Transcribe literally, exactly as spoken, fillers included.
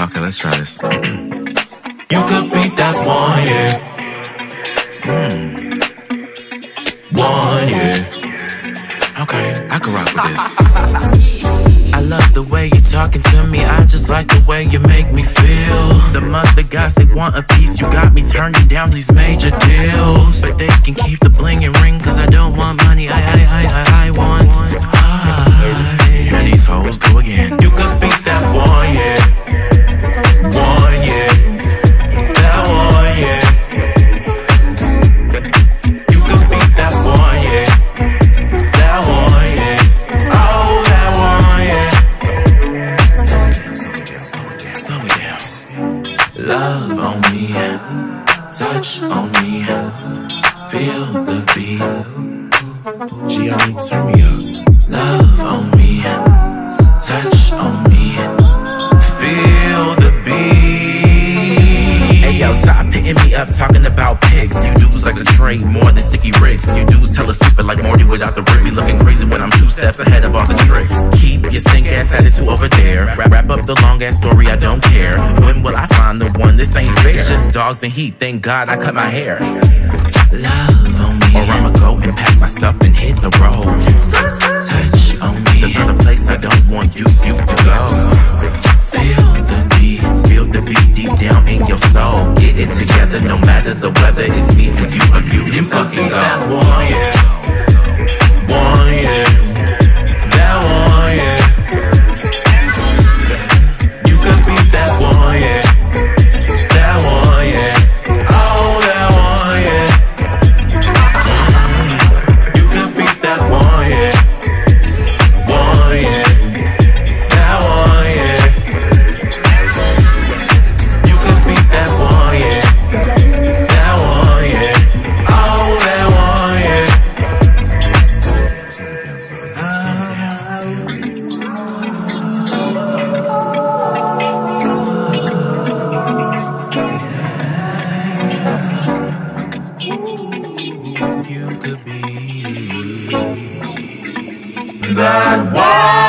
Okay, let's try this. You could be that one, yeah. Mm. One, yeah. Okay, I could rock with this. I love the way you're talking to me. I just like the way you make me feel. The mother guys, they want a piece. You got me turning down these major deals, but they can keep the bling and ring, cause I don't want money. I, I, I, I, I want I. Here these hoes go again. You could be that one, yeah. One, yeah. That one, yeah. You could be that one, yeah. That one, yeah. Oh, that one, yeah. Slow it down, slow it down, slow it down, slow it down. Love on me, touch on me, feel the beat. G, I mean, turn me up. Love on me, touch on me, feel the beat. Ayo, stop hitting me up, talking about pics. You dudes like a trade more than sticky ricks. You dudes hella stupid like Morty without the rip. Be looking crazy when I'm two steps ahead of all the tricks. Keep your stink ass attitude over there. Wrap, wrap up the long ass story, I don't care. When will I find the one? This ain't fair. Just dogs and heat, thank God I cut my hair. Love on me, or I'ma go and pack my stuff and hit the road. Touch on me, there's not a place I don't want you, you to go. Feel the beat, feel the beat deep down in your soul. Get it together, no matter the weather. It's me and you, and you, you fucking go. That one, yeah. One, yeah. That one, yeah. You could be that one, yeah. That one.